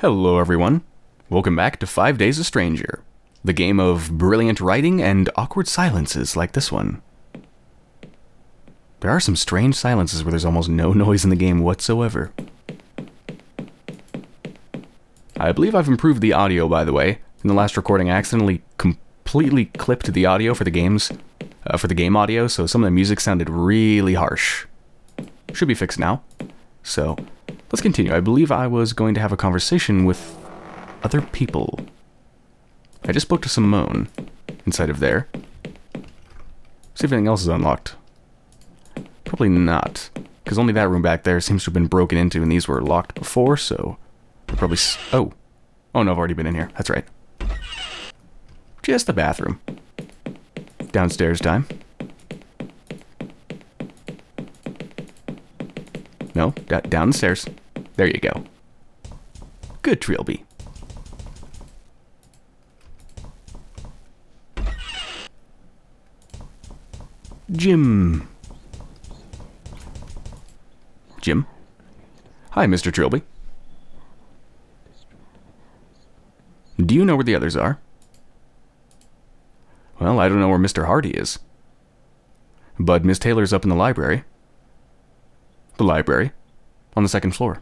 Hello everyone, welcome back to 5 Days a Stranger, the game of brilliant writing and awkward silences like this one. There are some strange silences where there's almost no noise in the game whatsoever. I believe I've improved the audio, by the way. In the last recording I accidentally completely clipped the audio for the game audio, so some of the music sounded really harsh. Should be fixed now. So, let's continue. I believe I was going to have a conversation with other people. I just spoke to Simone inside of there. See if anything else is unlocked. Probably not, because only that room back there seems to have been broken into, and these were locked before, so we'll probably... Oh no, I've already been in here. That's right. Just the bathroom. Downstairs time. No, down the stairs. There you go. Good, Trilby. Jim. Jim? Hi, Mr. Trilby. Do you know where the others are? Well, I don't know where Mr. Hardy is. But Miss Taylor's up in the library. The library, on the second floor.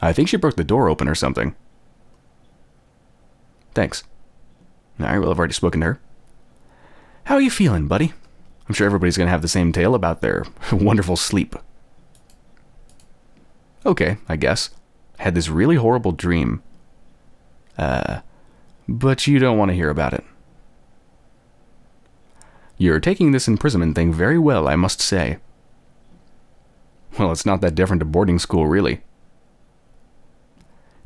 I think she broke the door open or something. Thanks. Alright, well, I've already spoken to her. How are you feeling, buddy? I'm sure everybody's going to have the same tale about their wonderful sleep. Okay, I guess. I had this really horrible dream. But you don't want to hear about it. You're taking this imprisonment thing very well, I must say. Well, it's not that different to boarding school, really.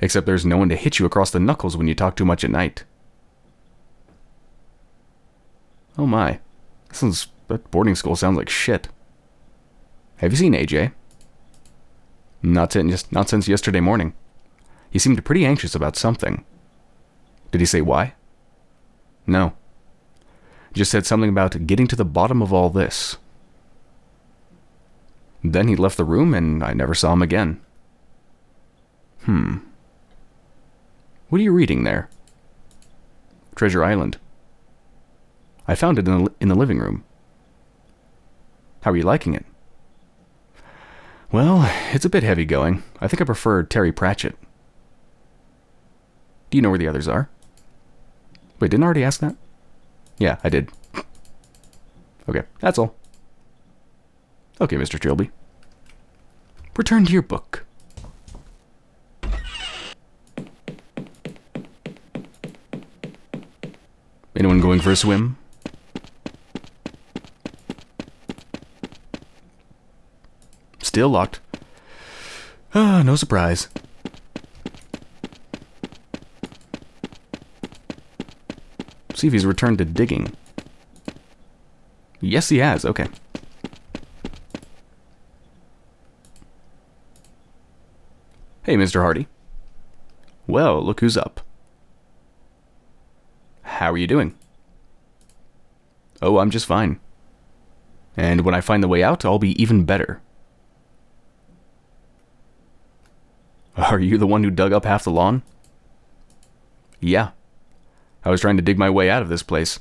Except there's no one to hit you across the knuckles when you talk too much at night. Oh my. That boarding school sounds like shit. Have you seen AJ? Not since yesterday morning. He seemed pretty anxious about something. Did he say why? No. Just said something about getting to the bottom of all this. Then he left the room, and I never saw him again. What are you reading there? Treasure Island. I found it in the living room. How are you liking it? Well, it's a bit heavy going. I think I prefer Terry Pratchett. Do you know where the others are? Wait, didn't I already ask that? Yeah, I did. Okay, that's all. Okay, Mr. Trilby. Return to your book. Anyone going for a swim? Still locked. Ah, no surprise. See if he's returned to digging. Yes, he has. Okay. Hey, Mr. Hardy. Well, look who's up. How are you doing? Oh, I'm just fine. And when I find the way out, I'll be even better. Are you the one who dug up half the lawn? Yeah. I was trying to dig my way out of this place.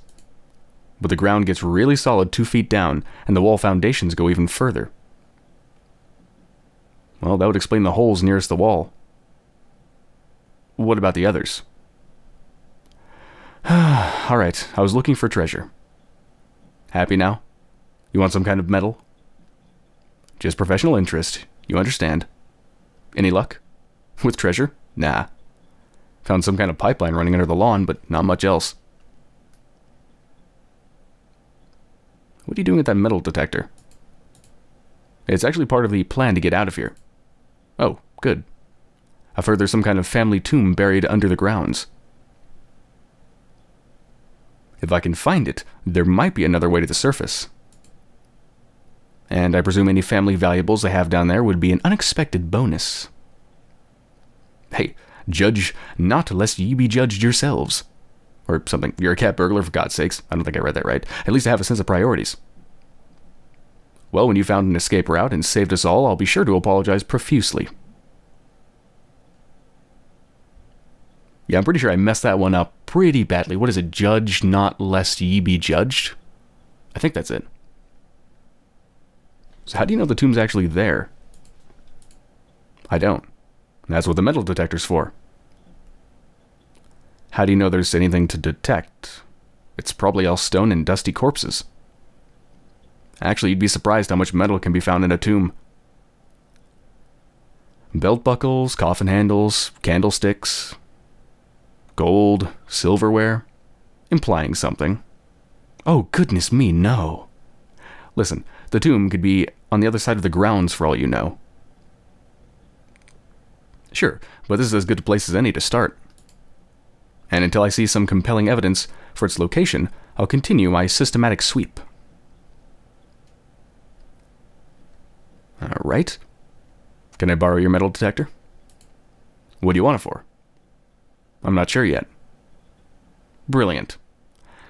But the ground gets really solid 2 feet down, and the wall foundations go even further. Well, that would explain the holes nearest the wall. What about the others? Alright, I was looking for treasure. Happy now? You want some kind of medal? Just professional interest, you understand. Any luck? With treasure? Nah. Found some kind of pipeline running under the lawn, but not much else. What are you doing with that metal detector? It's actually part of the plan to get out of here. Oh, good. I've heard there's some kind of family tomb buried under the grounds. If I can find it, there might be another way to the surface. And I presume any family valuables I have down there would be an unexpected bonus. Hey, judge not lest ye be judged yourselves. Or something. You're a cat burglar, for God's sakes. I don't think I read that right. At least I have a sense of priorities. Well, when you found an escape route and saved us all, I'll be sure to apologize profusely. Yeah, I'm pretty sure I messed that one up pretty badly. What is it? Judge not lest ye be judged? I think that's it. So how do you know the tomb's actually there? I don't. And that's what the metal detector's for. How do you know there's anything to detect? It's probably all stone and dusty corpses. Actually, you'd be surprised how much metal can be found in a tomb. Belt buckles, coffin handles, candlesticks, gold, silverware, implying something. Oh, goodness me, no. Listen, the tomb could be on the other side of the grounds for all you know. Sure, but this is as good a place as any to start. And until I see some compelling evidence for its location, I'll continue my systematic sweep. Alright. Can I borrow your metal detector? What do you want it for? I'm not sure yet. Brilliant.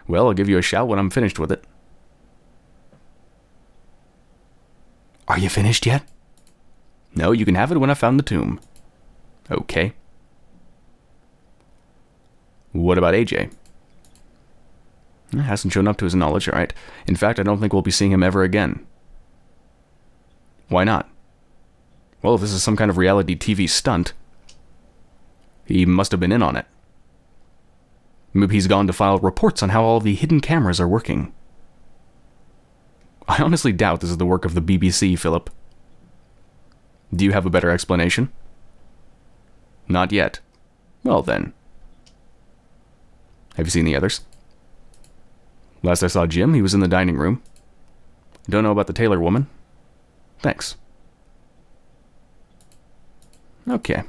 Well, I'll give you a shout when I'm finished with it. Are you finished yet? No, you can have it when I found the tomb. Okay. What about AJ? He hasn't shown up to his knowledge, alright. In fact, I don't think we'll be seeing him ever again. Why not? Well, if this is some kind of reality TV stunt, he must have been in on it. Maybe he's gone to file reports on how all the hidden cameras are working. I honestly doubt this is the work of the BBC, Philip. Do you have a better explanation? Not yet. Well, then. Have you seen the others? Last I saw Jim, he was in the dining room. Don't know about the tailor woman. Thanks. Okay.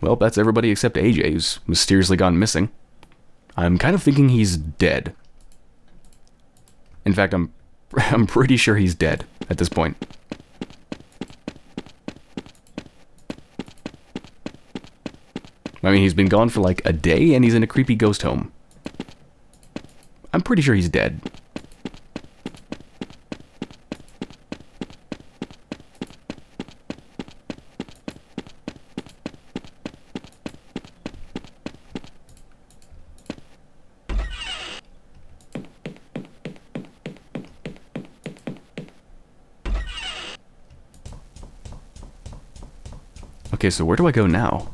Well, that's everybody except AJ, who's mysteriously gone missing. I'm kind of thinking he's dead. In fact, I'm pretty sure he's dead at this point. I mean, he's been gone for like a day, and he's in a creepy ghost home. I'm pretty sure he's dead. Okay, so where do I go now?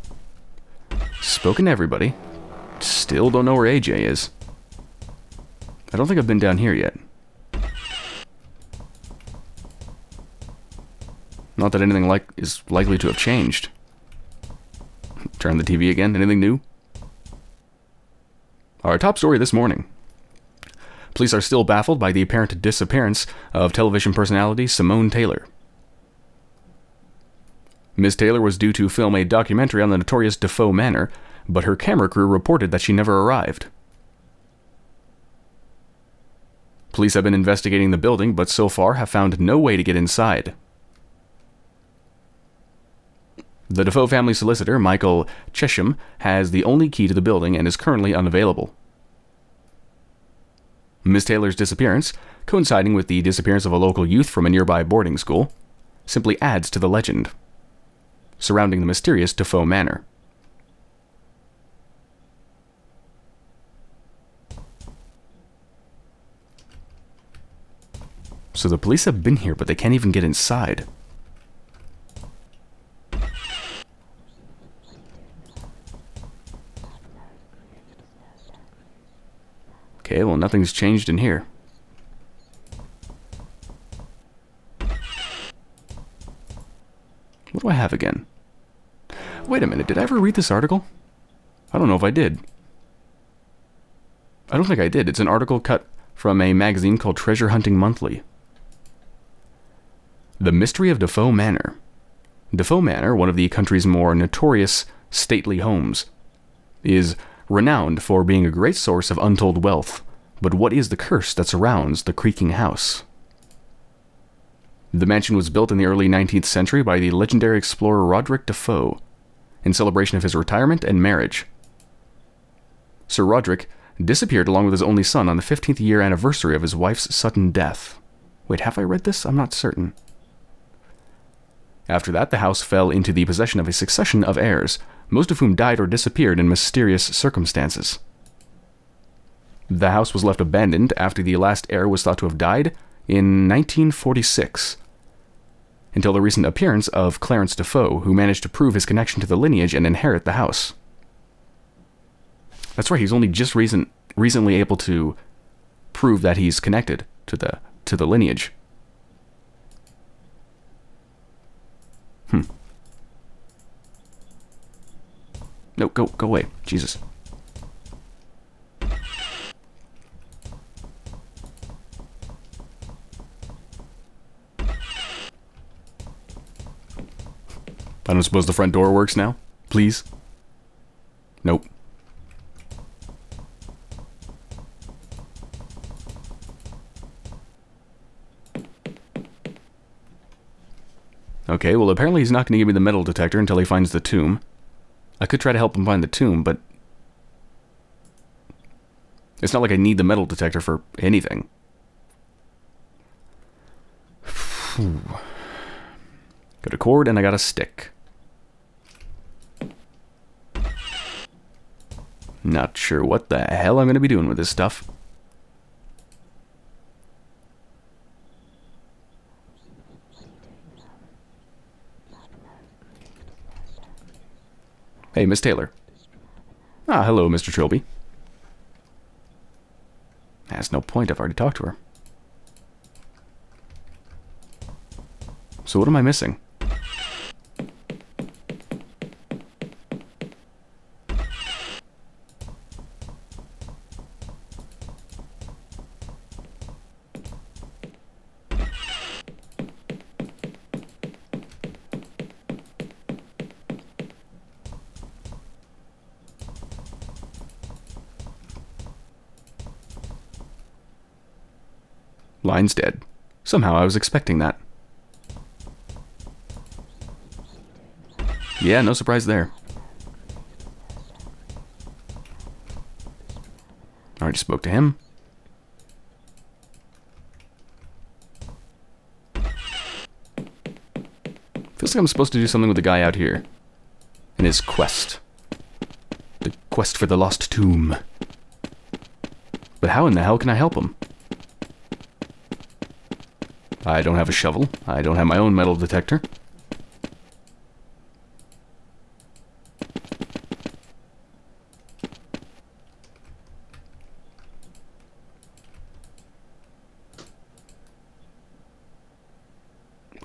Spoken to everybody. Still don't know where AJ is. I don't think I've been down here yet. Not that anything is likely to have changed. Turn the TV again. Anything new? Our top story this morning. Police are still baffled by the apparent disappearance of television personality Simone Taylor. Ms. Taylor was due to film a documentary on the notorious Defoe Manor, but her camera crew reported that she never arrived. Police have been investigating the building, but so far have found no way to get inside. The Defoe family solicitor, Michael Chesham, has the only key to the building and is currently unavailable. Ms. Taylor's disappearance, coinciding with the disappearance of a local youth from a nearby boarding school, simply adds to the legend surrounding the mysterious Defoe Manor. So the police have been here, but they can't even get inside. Okay, well, nothing's changed in here. What do I have again? Wait a minute, did I ever read this article? I don't know if I did. I don't think I did. It's an article cut from a magazine called Treasure Hunting Monthly. The Mystery of Defoe Manor. Defoe Manor, one of the country's more notorious stately homes, is renowned for being a great source of untold wealth. But what is the curse that surrounds the creaking house? The mansion was built in the early 19th century by the legendary explorer Roderick Defoe in celebration of his retirement and marriage. Sir Roderick disappeared along with his only son on the 15th year anniversary of his wife's sudden death. Wait, have I read this? I'm not certain. After that, the house fell into the possession of a succession of heirs, most of whom died or disappeared in mysterious circumstances. The house was left abandoned after the last heir was thought to have died in 1946, until the recent appearance of Clarence Defoe, who managed to prove his connection to the lineage and inherit the house. That's right, he's only just recently able to prove that he's connected to the lineage. No, go away. Jesus. I don't suppose the front door works now? Please? Nope. Okay, well apparently he's not going to give me the metal detector until he finds the tomb. I could try to help him find the tomb, but... it's not like I need the metal detector for anything. Got a cord and I got a stick. Not sure what the hell I'm going to be doing with this stuff. Hey, Miss Taylor. Ah, hello, Mr. Trilby. That's no point, I've already talked to her. So what am I missing? Line's dead. Somehow I was expecting that. Yeah, no surprise there. Already spoke to him. Feels like I'm supposed to do something with the guy out here. And his quest. The quest for the lost tomb. But how in the hell can I help him? I don't have a shovel. I don't have my own metal detector.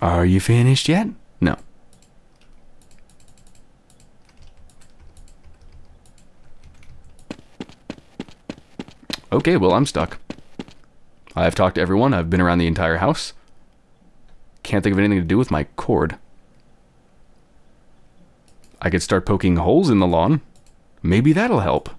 Are you finished yet? No. Okay, well, I'm stuck. I've talked to everyone. I've been around the entire house. Can't think of anything to do with my cord. I could start poking holes in the lawn. Maybe that'll help.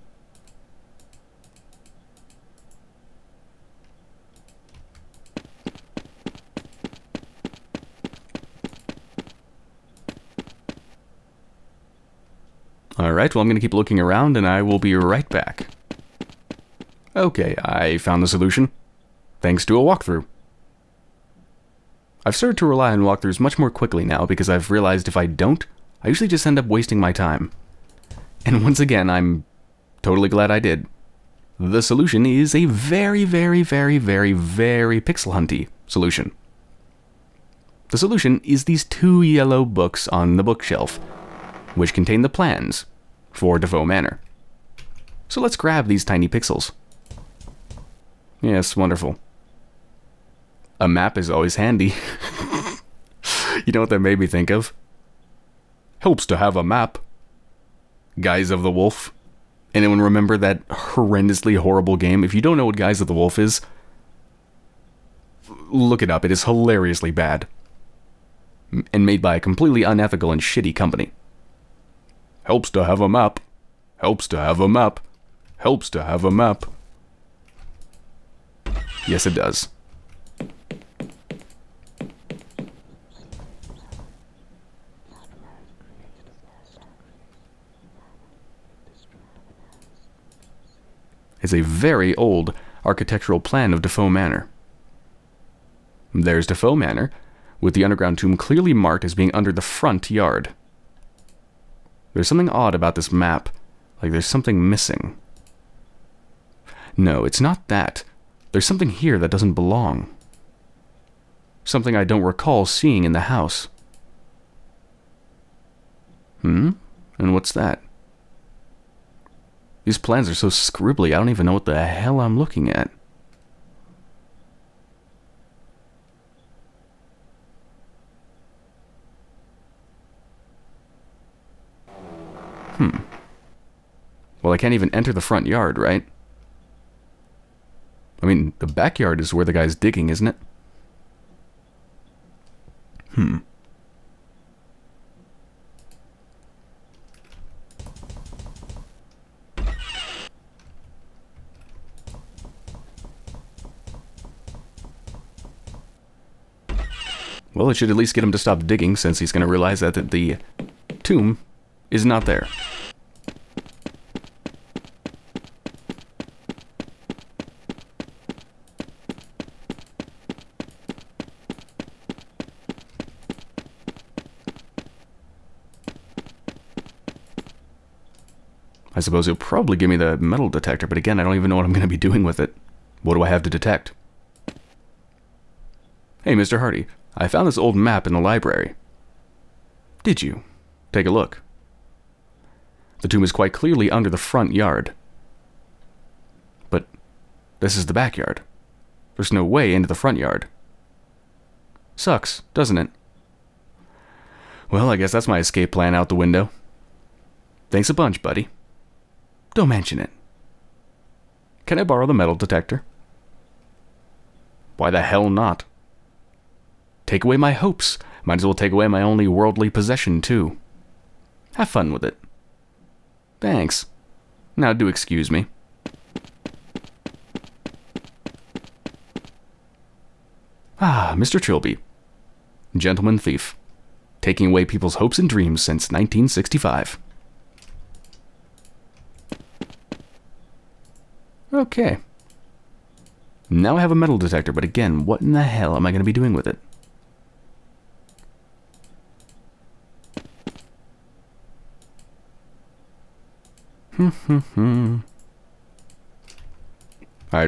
Alright, well I'm gonna keep looking around and I will be right back. Okay, I found the solution. Thanks to a walkthrough. I've started to rely on walkthroughs much more quickly now because I've realized if I don't, I usually just end up wasting my time. And once again, I'm totally glad I did. The solution is a very pixel hunty solution. The solution is these two yellow books on the bookshelf, which contain the plans for Defoe Manor. So let's grab these tiny pixels. Yes, wonderful. A map is always handy. You know what that made me think of? Helps to have a map. Guys of the Wolf. Anyone remember that horrendously horrible game? If you don't know what Guys of the Wolf is, look it up. It is hilariously bad. And made by a completely unethical and shitty company. Helps to have a map. Helps to have a map. Helps to have a map. Yes, it does. It's a very old architectural plan of Defoe Manor. There's Defoe Manor, with the underground tomb clearly marked as being under the front yard. There's something odd about this map. Like, there's something missing. No, it's not that. There's something here that doesn't belong. Something I don't recall seeing in the house. And what's that? These plans are so scribbly, I don't even know what the hell I'm looking at. Well, I can't even enter the front yard, right? I mean, the backyard is where the guy's digging, isn't it? Well, it should at least get him to stop digging, since he's going to realize that the tomb is not there. I suppose he'll probably give me the metal detector, but again, I don't even know what I'm going to be doing with it. What do I have to detect? Hey, Mr. Hardy, I found this old map in the library. Did you? Take a look. The tomb is quite clearly under the front yard. But this is the backyard. There's no way into the front yard. Sucks, doesn't it? Well, I guess that's my escape plan out the window. Thanks a bunch, buddy. Don't mention it. Can I borrow the metal detector? Why the hell not? Take away my hopes. Might as well take away my only worldly possession, too. Have fun with it. Thanks. Now do excuse me. Ah, Mr. Trilby. Gentleman thief. Taking away people's hopes and dreams since 1965. Okay. Now I have a metal detector, but again, what in the hell am I going to be doing with it? Alright,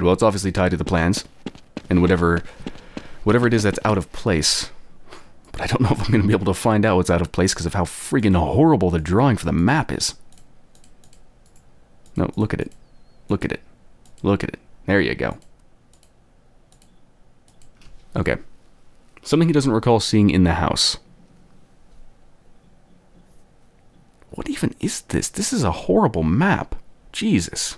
well, it's obviously tied to the plans. And whatever it is that's out of place. But I don't know if I'm going to be able to find out what's out of place because of how friggin' horrible the drawing for the map is. No, look at it. Look at it. Look at it. There you go. Okay. Something he doesn't recall seeing in the house. What even is this? This is a horrible map. Jesus.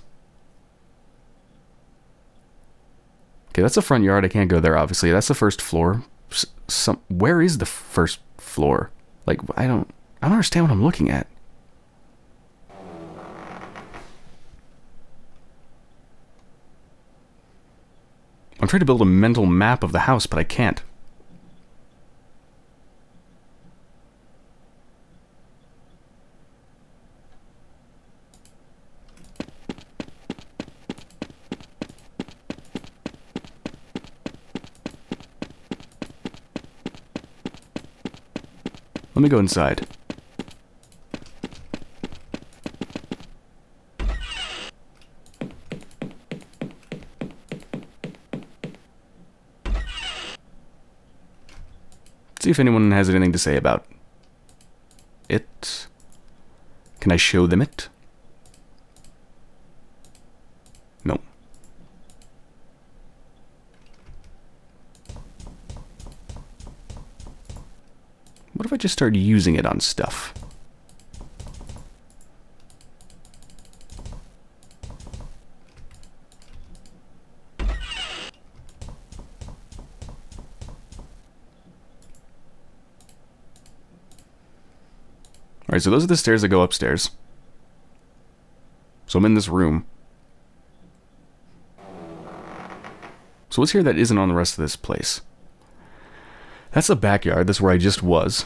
Okay, that's the front yard. I can't go there, obviously. That's the first floor. Where is the first floor? Like, I don't understand what I'm looking at. I'm trying to build a mental map of the house, but I can't. Let me go inside. See if anyone has anything to say about it. Can I show them it? No. What if I just start using it on stuff? Alright, so those are the stairs that go upstairs. So I'm in this room. So what's here that isn't on the rest of this place? That's the backyard. That's where I just was.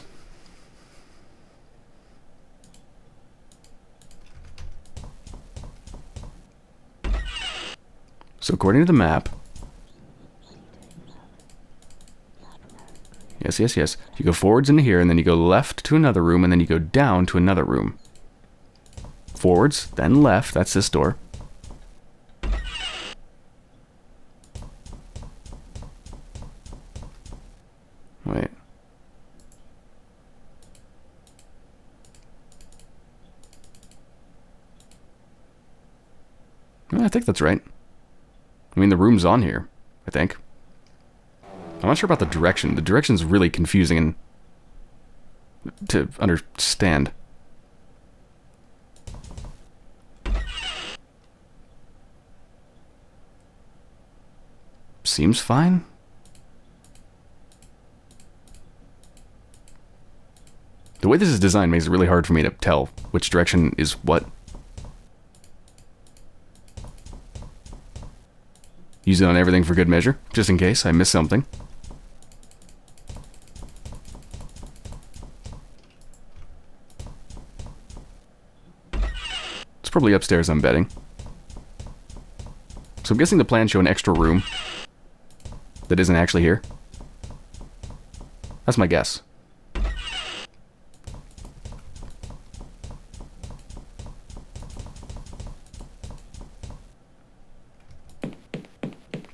So according to the map... Yes. You go forwards into here, and then you go left to another room, and then you go down to another room. forwards, then left. That's this door. Wait. I think that's right. I mean, the room's on here, I think. I'm not sure about the direction. The direction's really confusing and to understand. Seems fine. The way this is designed makes it really hard for me to tell which direction is what. Use it on everything for good measure, just in case I miss something. It's probably upstairs, I'm betting. So I'm guessing the plans show an extra room that isn't actually here. That's my guess.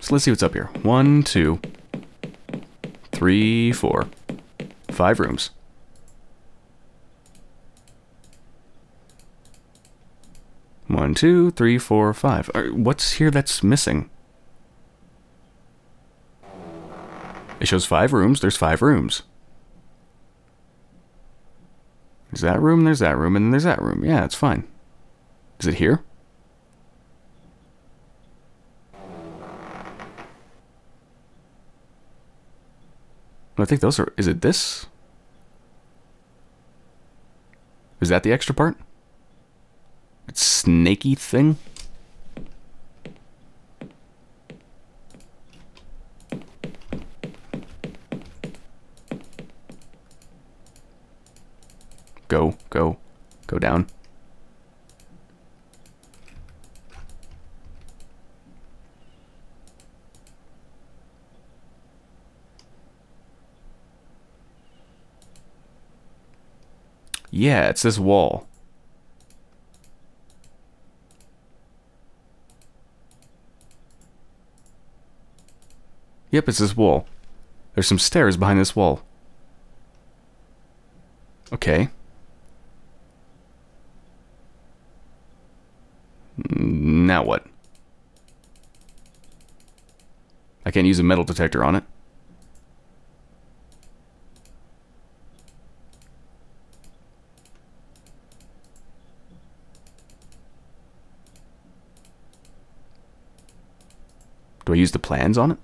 So let's see what's up here. 1, 2, 3, 4. 5 rooms. One, two, three, four, five. What's here that's missing? It shows 5 rooms. There's 5 rooms. There's that room, and then there's that room. Yeah, it's fine. Is it here? I think those are... Is it this? Is that the extra part? It's snaky thing? Go, go, go down. Yeah, it's this wall. Yep, it's this wall. There's some stairs behind this wall. Okay. Now what? I can't use a metal detector on it. Do I use the plans on it?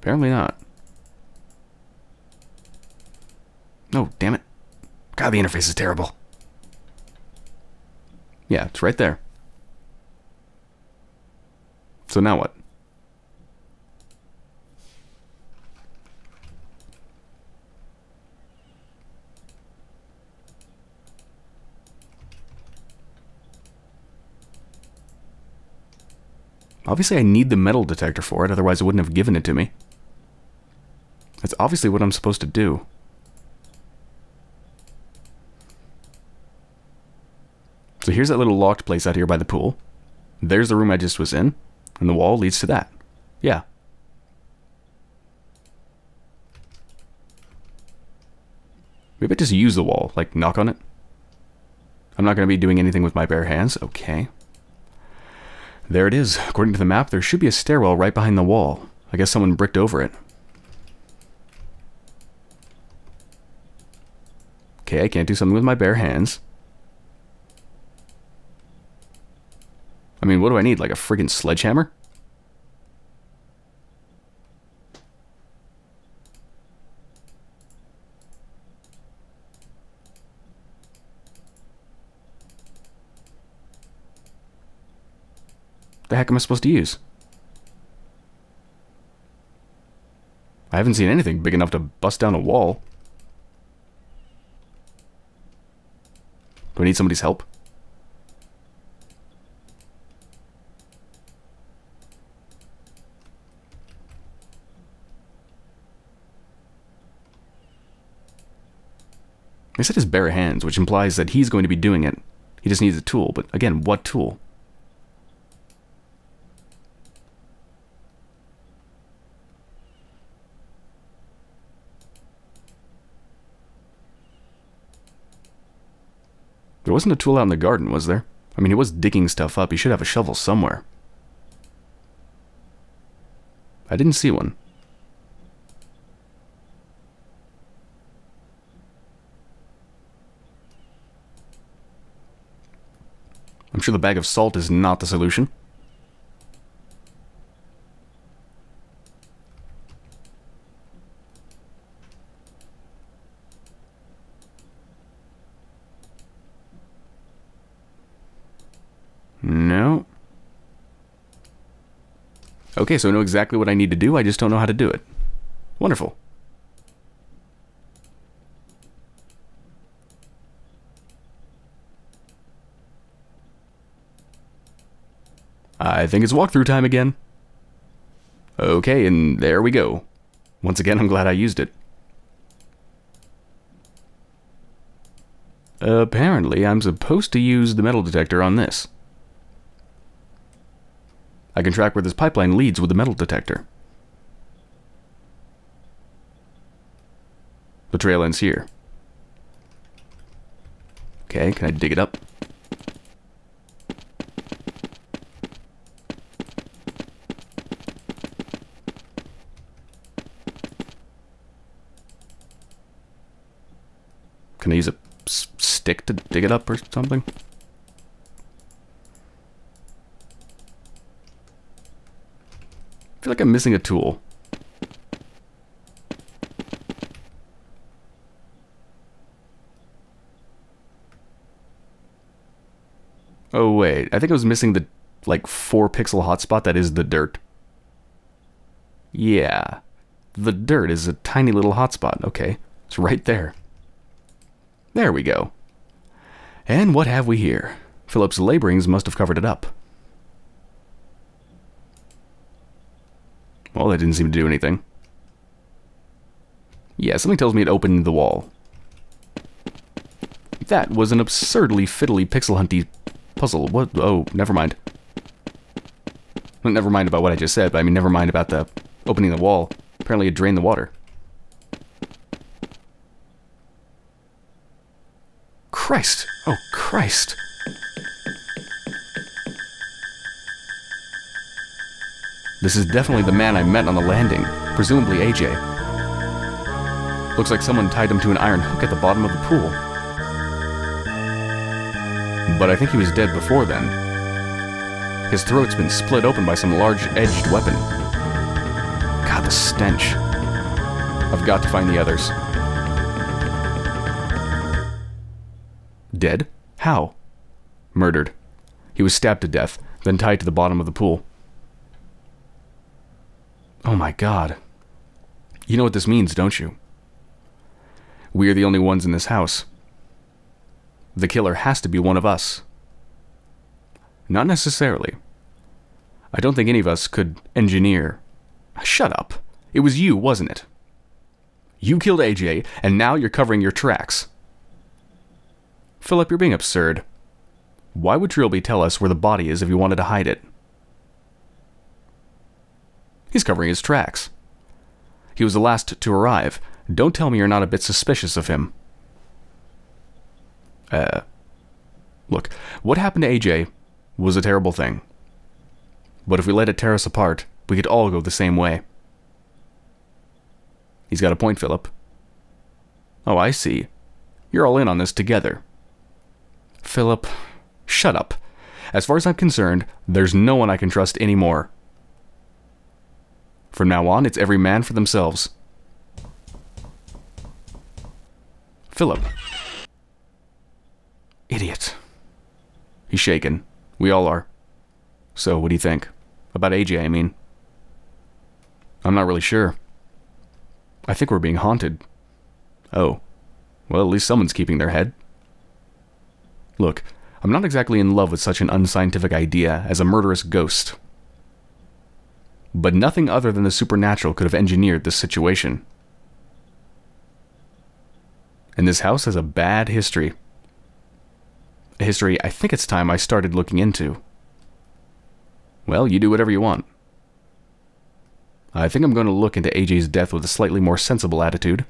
Apparently not. No, damn it. God, the interface is terrible. Yeah, it's right there. So now what? Obviously, I need the metal detector for it, otherwise it wouldn't have given it to me. That's obviously what I'm supposed to do. So here's that little locked place out here by the pool. There's the room I just was in, and the wall leads to that. Yeah. Maybe I just use the wall, like knock on it. I'm not going to be doing anything with my bare hands. Okay. There it is. According to the map, there should be a stairwell right behind the wall. I guess someone bricked over it. Okay, I can't do something with my bare hands. I mean, what do I need? Like a friggin' sledgehammer? The heck am I supposed to use? I haven't seen anything big enough to bust down a wall. Do I need somebody's help? They said his bare hands, which implies that he's going to be doing it. He just needs a tool, but again, what tool? There wasn't a tool out in the garden, was there? I mean, he was digging stuff up. He should have a shovel somewhere. I didn't see one. I'm sure the bag of salt is not the solution. No. Okay, so I know exactly what I need to do, I just don't know how to do it. Wonderful. I think it's walkthrough time again. Okay, and there we go. Once again, I'm glad I used it. Apparently, I'm supposed to use the metal detector on this. I can track where this pipeline leads with the metal detector. The trail ends here. Okay, can I dig it up? Can I use a stick to dig it up or something? I feel like I'm missing a tool. Oh wait, I think I was missing the like 4-pixel hotspot that is the dirt. Yeah, the dirt is a tiny little hotspot. Okay, it's right there. There we go. And what have we here? Philip's laborings must have covered it up. Well, that didn't seem to do anything. Yeah, something tells me it opened the wall. That was an absurdly fiddly pixel hunty puzzle. What? Oh, never mind. Never mind about what I just said, but I mean never mind about the opening the wall. Apparently it drained the water. Christ! Oh, Christ! This is definitely the man I met on the landing, presumably AJ. Looks like someone tied him to an iron hook at the bottom of the pool. But I think he was dead before then. His throat's been split open by some large-edged weapon. God, the stench. I've got to find the others. Dead? How? Murdered. He was stabbed to death, then tied to the bottom of the pool. Oh my God. You know what this means, don't you? We are the only ones in this house. The killer has to be one of us. Not necessarily. I don't think any of us could engineer... Shut up. It was you, wasn't it? You killed AJ, and now you're covering your tracks. Philip, you're being absurd. Why would Trilby tell us where the body is if he wanted to hide it? He's covering his tracks. He was the last to arrive. Don't tell me you're not a bit suspicious of him. Look, what happened to AJ was a terrible thing. But if we let it tear us apart, we could all go the same way. He's got a point, Philip. Oh, I see. You're all in on this together. Philip, shut up. As far as I'm concerned, there's no one I can trust anymore. From now on, it's every man for themselves. Philip. Idiot. He's shaken. We all are. So, what do you think? About AJ, I mean. I'm not really sure. I think we're being haunted. Oh. Well, at least someone's keeping their head. Look, I'm not exactly in love with such an unscientific idea as a murderous ghost. But nothing other than the supernatural could have engineered this situation. and this house has a bad history. A history I think it's time I started looking into. Well, you do whatever you want. I think I'm going to look into AJ's death with a slightly more sensible attitude.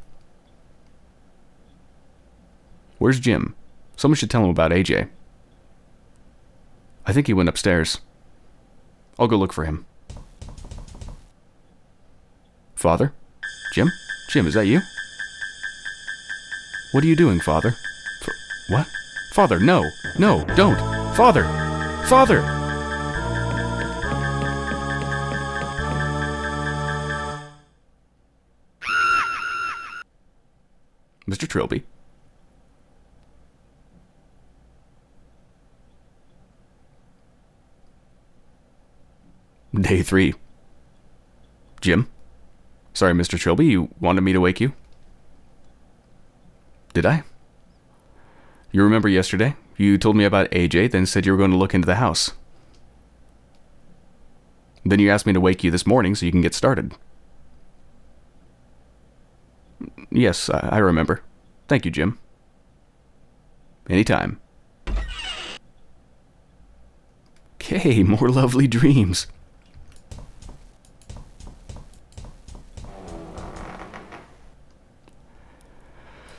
Where's Jim? Someone should tell him about AJ. I think he went upstairs. I'll go look for him. Father? Jim? Jim, is that you? What are you doing, Father? What? Father, no! No, don't! Father! Father! Mr. Trilby. Day 3. Jim? Sorry, Mr. Trilby, you wanted me to wake you? Did I? You remember yesterday? You told me about AJ, then said you were going to look into the house. Then you asked me to wake you this morning so you can get started. Yes, I remember. Thank you, Jim. Anytime. Okay, more lovely dreams.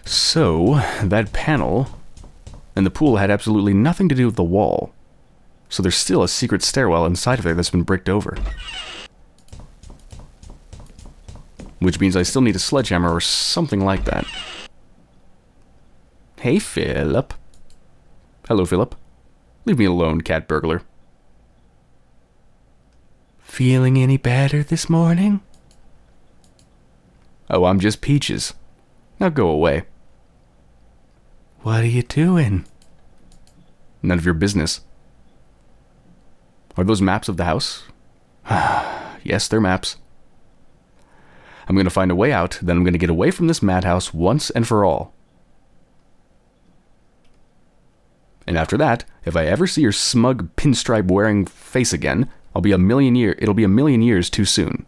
So, that panel and the pool had absolutely nothing to do with the wall. So there's still a secret stairwell inside of there that's been bricked over. Which means I still need a sledgehammer or something like that. Hey, Philip. Hello, Philip. Leave me alone, cat burglar. Feeling any better this morning? Oh, I'm just Peaches. Now go away. What are you doing? None of your business. Are those maps of the house? Yes, they're maps. I'm going to find a way out, then I'm going to get away from this madhouse once and for all. And after that, if I ever see your smug pinstripe-wearing face again, it'll be a million years too soon.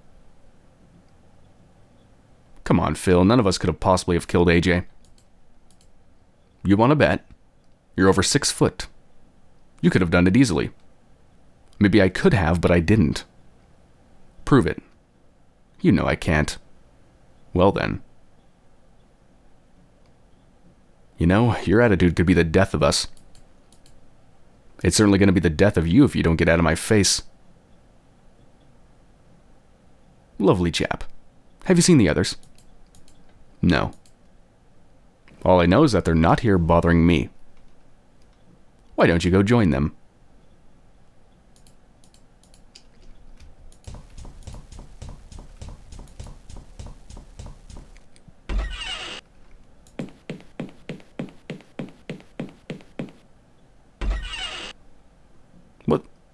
Come on, Phil, none of us could have possibly have killed AJ. You want to bet? You're over 6 foot. You could have done it easily. Maybe I could have, but I didn't. Prove it. You know I can't. Well then. You know, your attitude could be the death of us. It's certainly going to be the death of you if you don't get out of my face. Lovely chap. Have you seen the others? No. All I know is that they're not here bothering me. Why don't you go join them?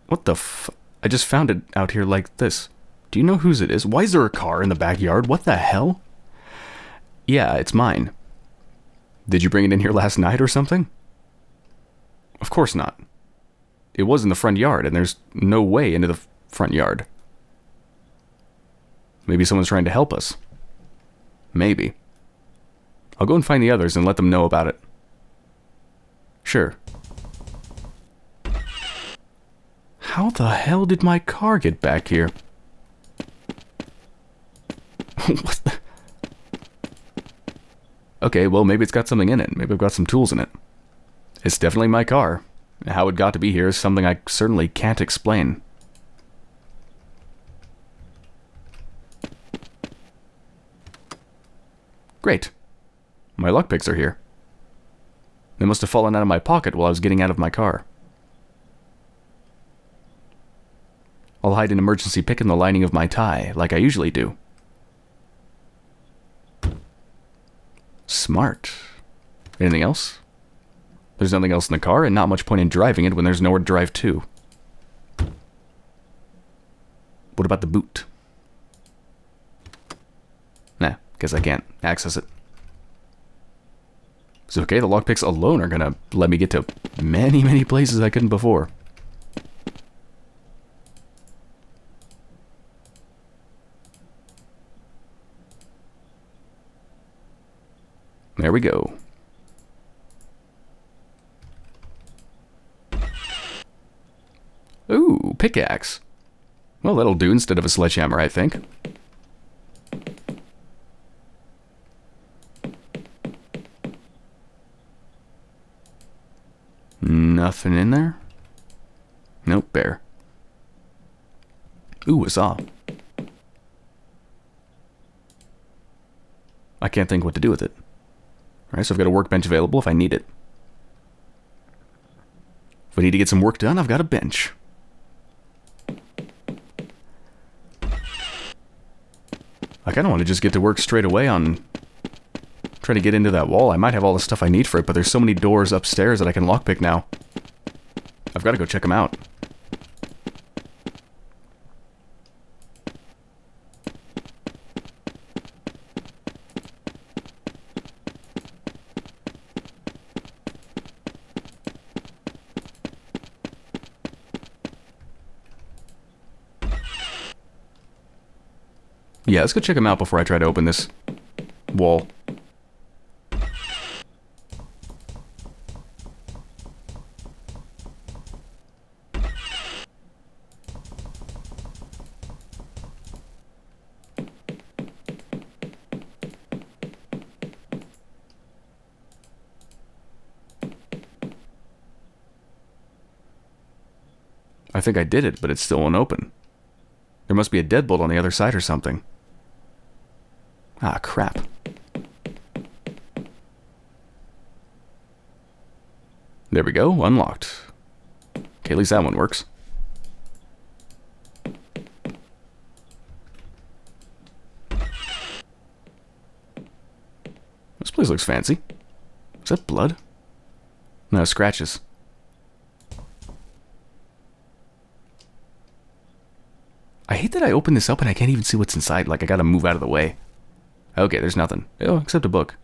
What the f... I just found it out here like this. Do you know whose it is? Why is there a car in the backyard? What the hell? Yeah, it's mine. Did you bring it in here last night or something? Of course not. It was in the front yard, and there's no way into the front yard. Maybe someone's trying to help us. Maybe. I'll go and find the others and let them know about it. Sure. How the hell did my car get back here? What the... Okay, well, maybe it's got something in it. Maybe I've got some tools in it. It's definitely my car. How it got to be here is something I certainly can't explain. Great. My lockpicks are here. They must have fallen out of my pocket while I was getting out of my car. I'll hide an emergency pick in the lining of my tie, like I usually do. Smart. Anything else? There's nothing else in the car, and not much point in driving it when there's nowhere to drive to. What about the boot? Nah, guess I can't access it. It's okay, the lockpicks alone are gonna let me get to many, many places I couldn't before. There we go. pickaxe. Well, that'll do instead of a sledgehammer, I think. Nothing in there? Nope, bear. Ooh, a saw. I can't think what to do with it. Alright, so I've got a workbench available if I need it. If I need to get some work done, I've got a bench. I kind of want to just get to work straight away on trying to get into that wall. I might have all the stuff I need for it, but there's so many doors upstairs that I can lockpick now. I've got to go check them out. Yeah, let's go check them out before I try to open this wall. I think I did it, but it still won't open. There must be a deadbolt on the other side or something. Ah, crap. There we go, unlocked. Okay, at least that one works. This place looks fancy. Is that blood? No, scratches. I hate that I open this up and I can't even see what's inside, like I gotta move out of the way. Okay, there's nothing. Oh, except a book.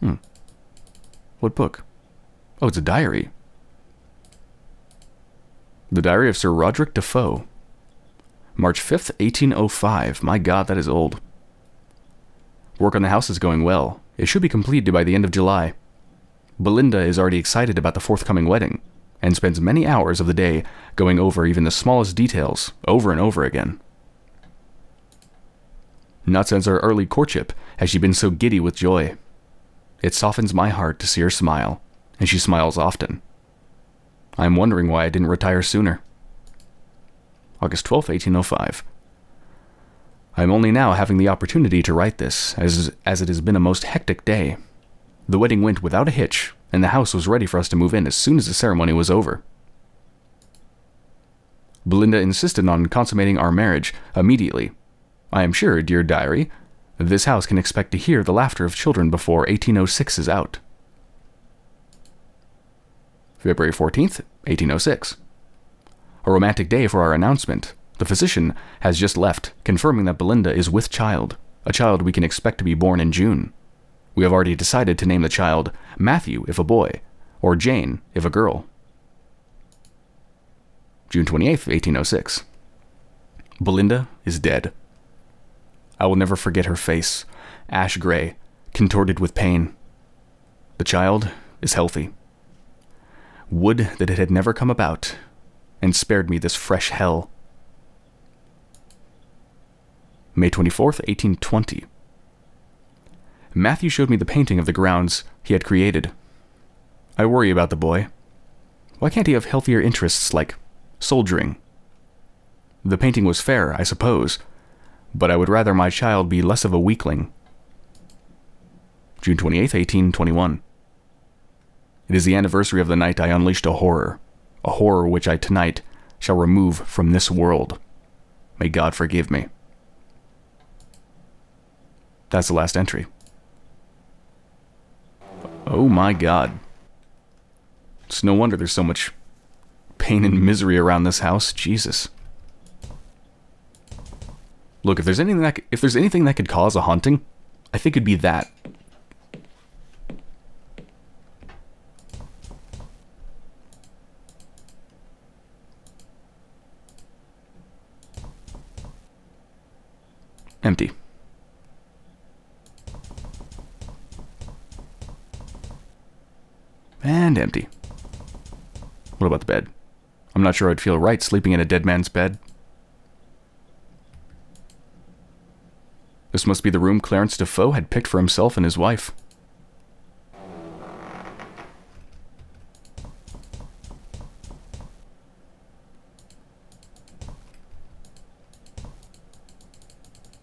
Hmm. What book? Oh, it's a diary. The Diary of Sir Roderick Defoe. March 5th, 1805. My God, that is old. Work on the house is going well. It should be completed by the end of July. Belinda is already excited about the forthcoming wedding, and spends many hours of the day going over even the smallest details over and over again. Not since our early courtship has she been so giddy with joy. It softens my heart to see her smile, and she smiles often. I'm wondering why I didn't retire sooner. August 12, 1805. I'm only now having the opportunity to write this, as it has been a most hectic day. The wedding went without a hitch, and the house was ready for us to move in as soon as the ceremony was over. Belinda insisted on consummating our marriage immediately. I am sure, dear diary, this house can expect to hear the laughter of children before 1806 is out. February 14th, 1806. A romantic day for our announcement. The physician has just left, confirming that Belinda is with child, a child we can expect to be born in June. We have already decided to name the child Matthew if a boy, or Jane if a girl. June 28th, 1806. Belinda is dead. I will never forget her face, ash gray, contorted with pain. The child is healthy. Would that it had never come about and spared me this fresh hell. May 24th, 1820. Matthew showed me the painting of the grounds he had created. I worry about the boy. Why can't he have healthier interests like soldiering? The painting was fair, I suppose, but I would rather my child be less of a weakling. June 28th, 1821. It is the anniversary of the night I unleashed a horror which I tonight shall remove from this world. May God forgive me. That's the last entry. Oh my God. It's no wonder there's so much pain and misery around this house. Jesus. Look, if there's anything that could cause a haunting, I think it'd be that. Empty. And empty. What about the bed? I'm not sure I'd feel right sleeping in a dead man's bed. This must be the room Clarence Defoe had picked for himself and his wife.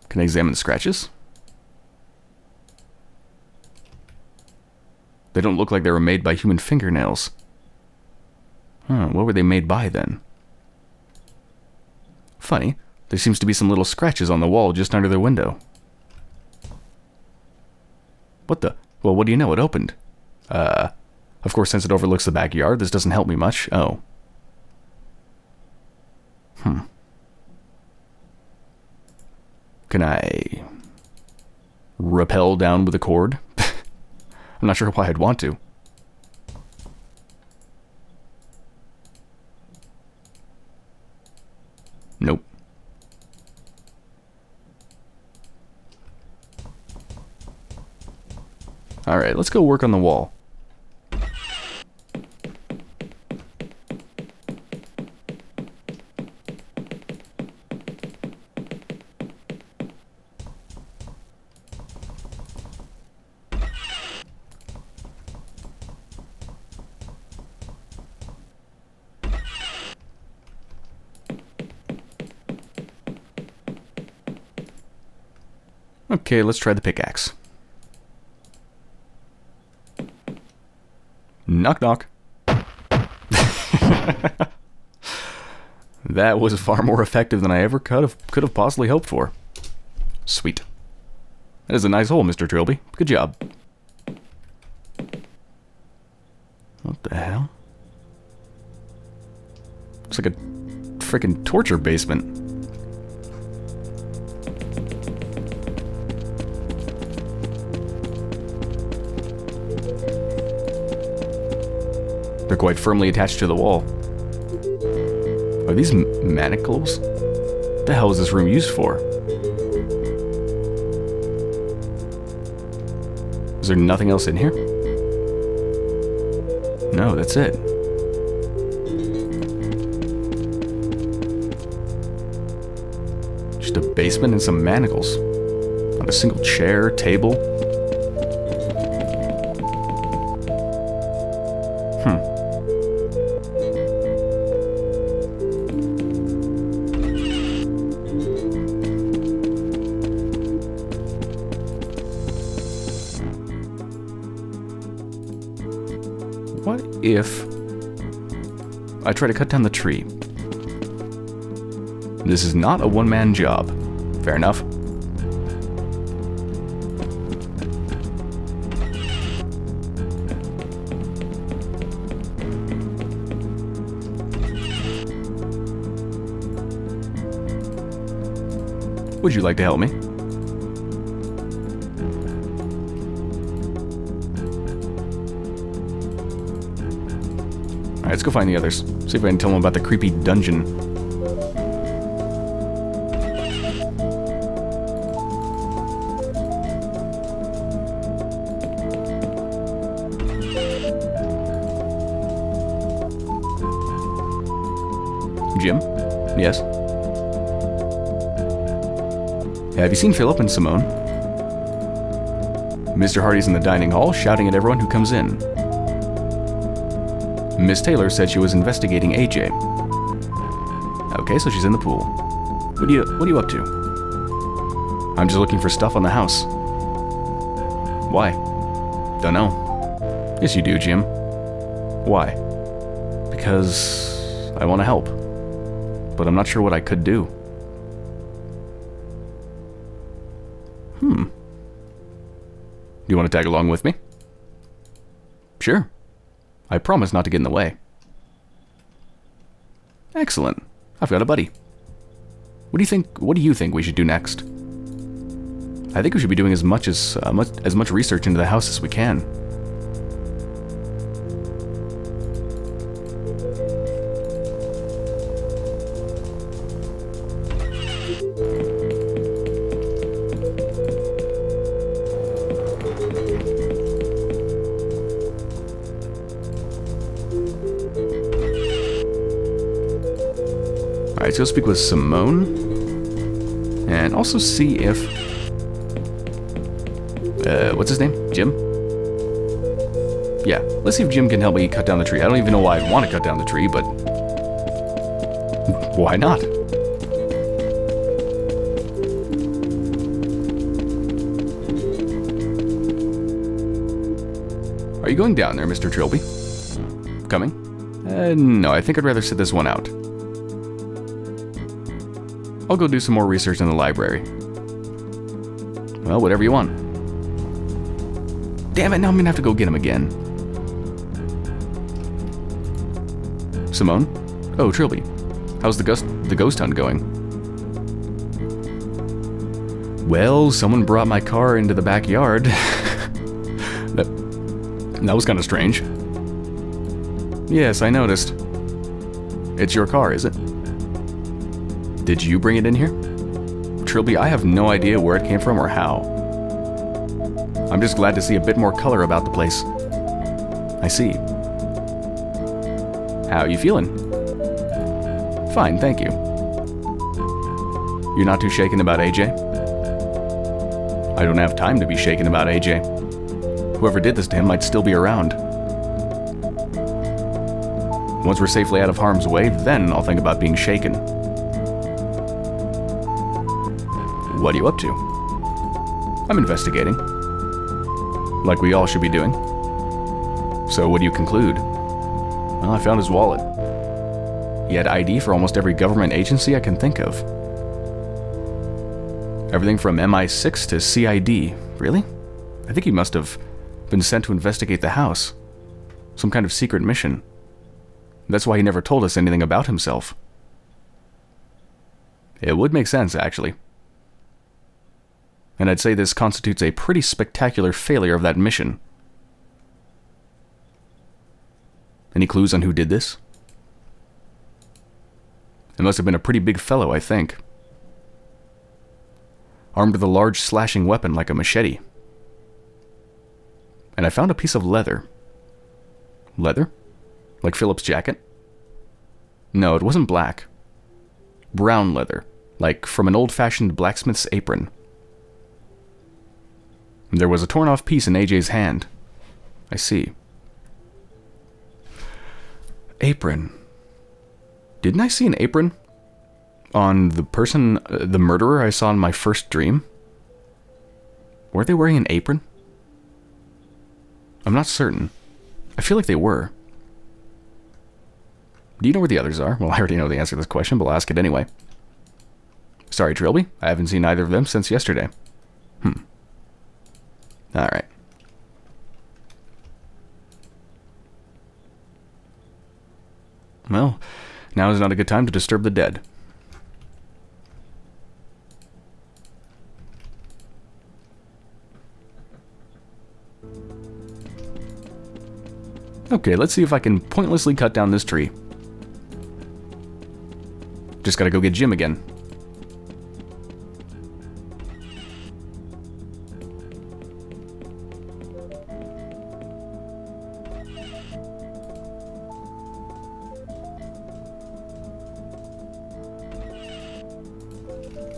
Can I examine the scratches? They don't look like they were made by human fingernails. Huh, what were they made by then? Funny, there seems to be some little scratches on the wall just under their window. What the? Well, what do you know? It opened. Of course, since it overlooks the backyard, this doesn't help me much. Oh. Hmm. Can I rappel down with a cord? I'm not sure why I'd want to. Nope. Alright, let's go work on the wall. Okay, let's try the pickaxe. Knock, knock. That was far more effective than I ever could have possibly hoped for. Sweet. That is a nice hole, Mr. Trilby. Good job. What the hell? Looks like a freaking torture basement. They're quite firmly attached to the wall. Are these manacles? What the hell is this room used for? Is there nothing else in here? No, that's it. Just a basement and some manacles. Not a single chair, table. If I try to cut down the tree. This is not a one-man job. Fair enough. Would you like to help me? Alright, let's go find the others. See if I can tell them about the creepy dungeon. Jim? Yes? Have you seen Philip and Simone? Mr. Hardy's in the dining hall, shouting at everyone who comes in. Miss Taylor said she was investigating AJ. Okay, so she's in the pool. What are you up to? I'm just looking for stuff on the house. Why? Don't know. Yes, you do, Jim. Why? Because I want to help. But I'm not sure what I could do. Do you want to tag along with me? Sure. I promise not to get in the way. Excellent. I've got a buddy. What do you think we should do next? I think we should be doing as much research into the house as we can. Alright, so let's go speak with Simone. And also see if... what's his name? Jim? Yeah, let's see if Jim can help me cut down the tree. I don't even know why I want to cut down the tree, but... why not? Are you going down there, Mr. Trilby? Coming? No, I think I'd rather sit this one out. I'll go do some more research in the library. Well, whatever you want. Damn it, now I'm gonna have to go get him again. Simone? Oh, Trilby. How's the ghost hunt going? Well, someone brought my car into the backyard. That was kind of strange. Yes, I noticed. It's your car, is it? Did you bring it in here? Trilby, I have no idea where it came from or how. I'm just glad to see a bit more color about the place. I see. How are you feeling? Fine, thank you. You're not too shaken about AJ? I don't have time to be shaken about AJ. Whoever did this to him might still be around. Once we're safely out of harm's way, then I'll think about being shaken. What are you up to? I'm investigating. Like we all should be doing. So what do you conclude? Well, I found his wallet. He had ID for almost every government agency I can think of. Everything from MI6 to CID. Really? I think he must have... been sent to investigate the house. Some kind of secret mission. That's why he never told us anything about himself. It would make sense, actually. And I'd say this constitutes a pretty spectacular failure of that mission. Any clues on who did this? It must have been a pretty big fellow, I think. Armed with a large slashing weapon like a machete. And I found a piece of leather. Leather? Like Philip's jacket? No, it wasn't black. Brown leather, like from an old-fashioned blacksmith's apron. There was a torn-off piece in AJ's hand. I see. Apron. Didn't I see an apron? On the person, the murderer I saw in my first dream? Were they wearing an apron? I'm not certain. I feel like they were. Do you know where the others are? Well, I already know the answer to this question, but I'll ask it anyway. Sorry, Trilby. I haven't seen either of them since yesterday. Alright. Well, now is not a good time to disturb the dead. Okay, let's see if I can pointlessly cut down this tree. Just gotta go get Jim again.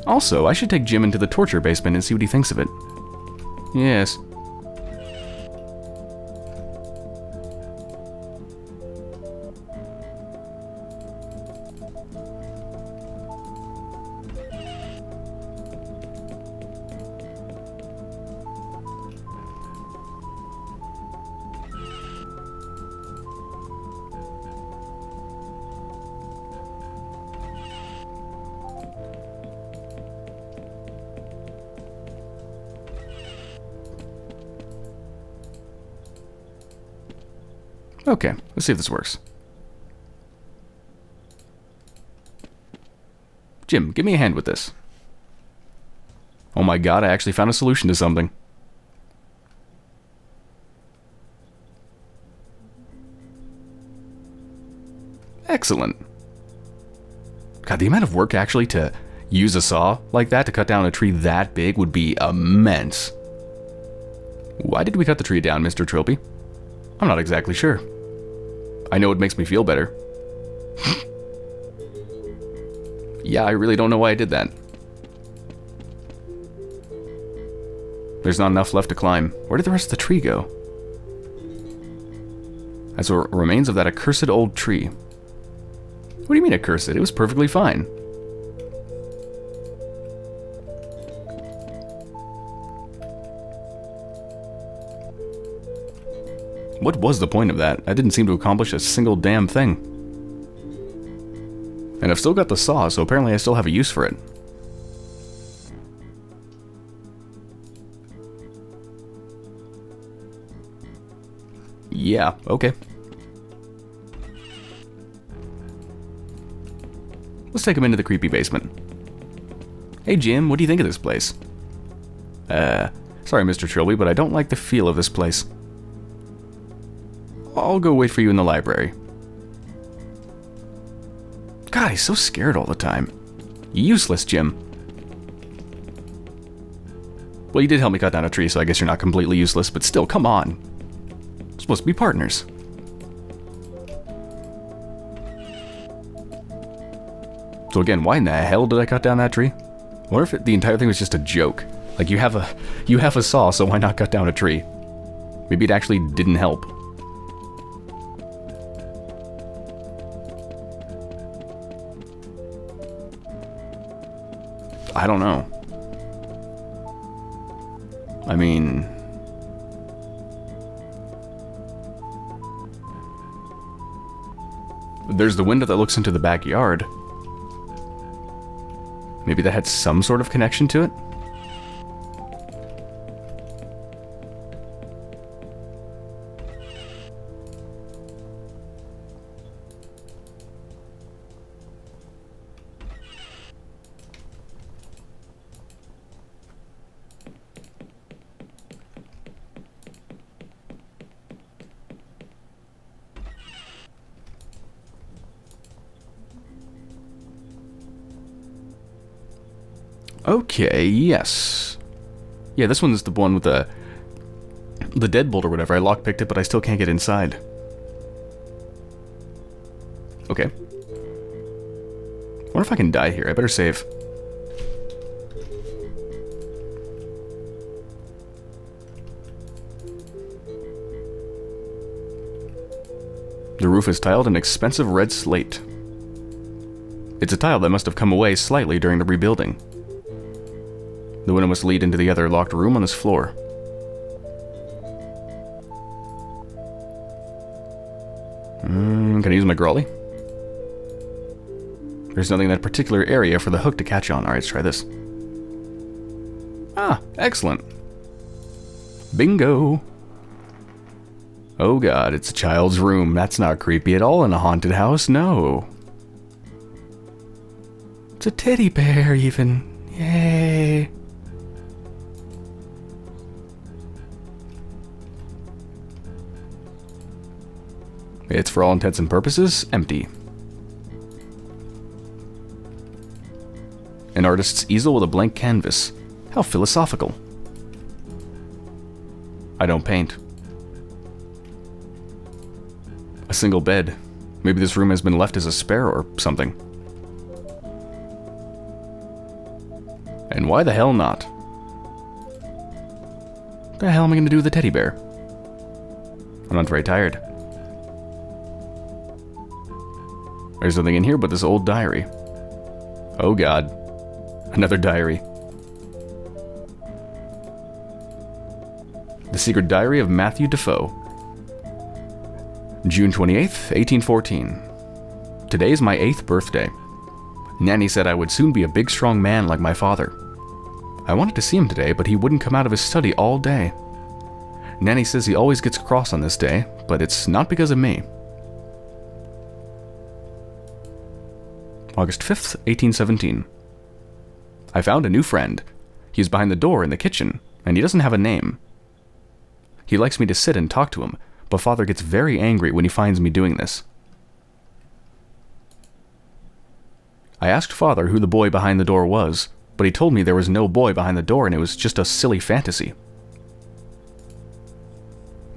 Also, I should take Jim into the torture basement and see what he thinks of it. Yes. Okay, let's see if this works. Jim, give me a hand with this. Oh my god, I actually found a solution to something. Excellent. God, the amount of work actually to use a saw like that to cut down a tree that big would be immense. Why did we cut the tree down, Mr. Trilby? I'm not exactly sure. I know it makes me feel better. Yeah, I really don't know why I did that. There's not enough left to climb. Where did the rest of the tree go? That's what remains of that accursed old tree. What do you mean accursed? It was perfectly fine. What was the point of that? I didn't seem to accomplish a single damn thing. And I've still got the saw, so apparently I still have a use for it. Yeah, okay. Let's take him into the creepy basement. Hey Jim, what do you think of this place? Sorry Mr. Trilby, but I don't like the feel of this place. I'll go wait for you in the library. God, he's so scared all the time. Useless, Jim. Well, you did help me cut down a tree, so I guess you're not completely useless, but still, come on. We're supposed to be partners. So again, why in the hell did I cut down that tree? I wonder if the entire thing was just a joke. Like, you have a saw, so why not cut down a tree? Maybe it actually didn't help. I don't know. I mean... there's the window that looks into the backyard. Maybe that had some sort of connection to it? Okay, yes. Yeah, this one's the one with the deadbolt or whatever. I lockpicked it, but I still can't get inside. Okay. I wonder if I can die here. I better save. The roof is tiled in expensive red slate. It's a tile that must have come away slightly during the rebuilding. The window must lead into the other locked room on this floor. Can I use my Grawly? There's nothing in that particular area for the hook to catch on. Alright, let's try this. Ah, excellent. Bingo. Oh god, it's a child's room. That's not creepy at all in a haunted house, no. It's a teddy bear even. Yay. It's, for all intents and purposes, empty. An artist's easel with a blank canvas. How philosophical. I don't paint. A single bed. Maybe this room has been left as a spare or something. And why the hell not? What the hell am I going to do with the teddy bear? I'm not very tired. There's nothing in here but this old diary. Oh god. Another diary. The Secret Diary of Matthew Defoe. June 28th, 1814. Today's my 8th birthday. Nanny said I would soon be a big strong man like my father. I wanted to see him today, but he wouldn't come out of his study all day. Nanny says he always gets cross on this day, but it's not because of me. August 5th, 1817. I found a new friend. He's behind the door in the kitchen, and he doesn't have a name. He likes me to sit and talk to him, but Father gets very angry when he finds me doing this. I asked Father who the boy behind the door was, but he told me there was no boy behind the door and it was just a silly fantasy.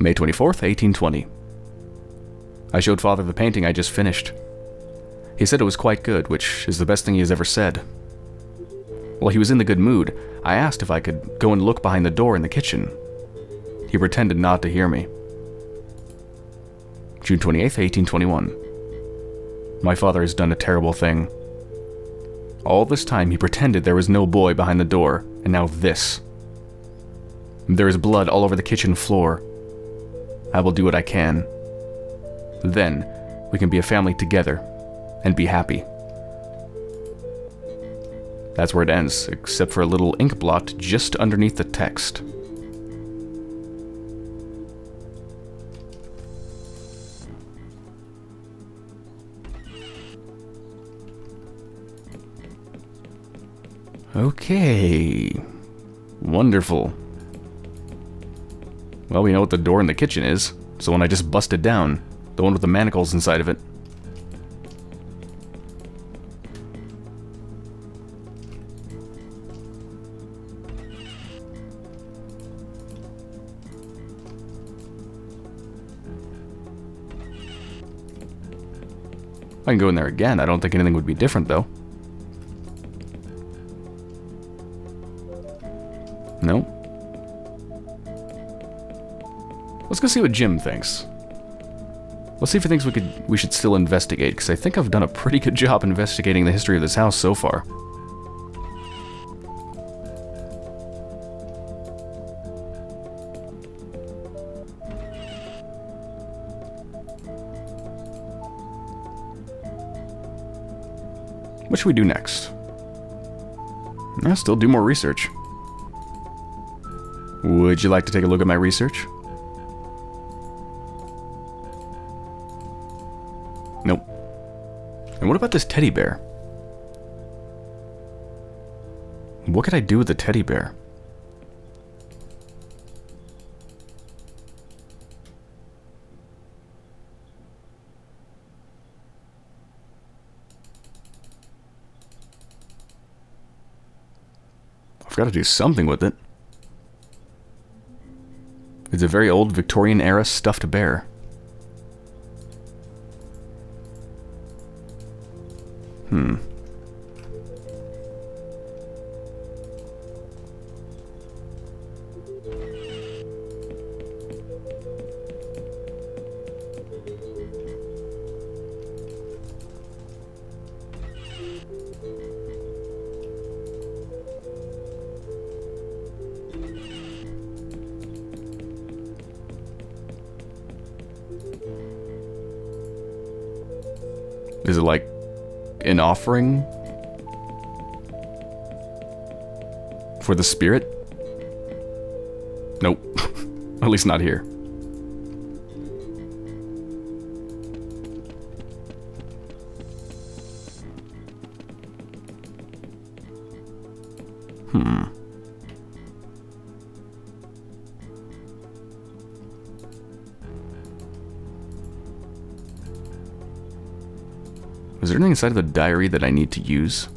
May 24th, 1820. I showed Father the painting I just finished. He said it was quite good, which is the best thing he has ever said. While he was in the good mood, I asked if I could go and look behind the door in the kitchen. He pretended not to hear me. June 28th, 1821. My father has done a terrible thing. All this time he pretended there was no boy behind the door, and now this. There is blood all over the kitchen floor. I will do what I can. Then, we can be a family together, and be happy. That's where it ends, except for a little ink blot just underneath the text. Okay. Wonderful. Well, we know what the door in the kitchen is. It's the one I just busted down. The one with the manacles inside of it. I can go in there again. I don't think anything would be different, though. No. Let's go see what Jim thinks. Let's see if he thinks we should still investigate, because I think I've done a pretty good job investigating the history of this house so far. What should we do next? I'll still do more research. Would you like to take a look at my research? Nope. And what about this teddy bear? What could I do with the teddy bear? I've got to do something with it. It's a very old Victorian-era stuffed bear. Is it like an offering for the spirit? Nope. At least not here. Is there anything inside of the diary that I need to use?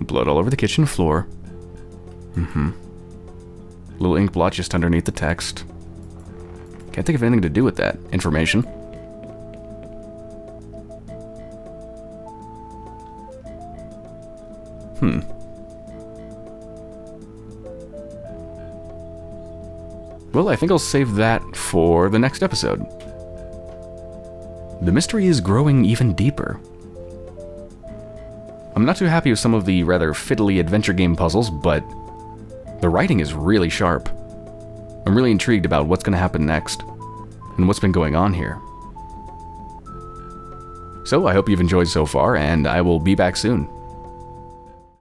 Blood all over the kitchen floor. Little ink blot just underneath the text. Can't think of anything to do with that information. Well, I think I'll save that for the next episode. The mystery is growing even deeper. I'm not too happy with some of the rather fiddly adventure game puzzles, but the writing is really sharp. I'm really intrigued about what's going to happen next, and what's been going on here. So I hope you've enjoyed so far, and I will be back soon.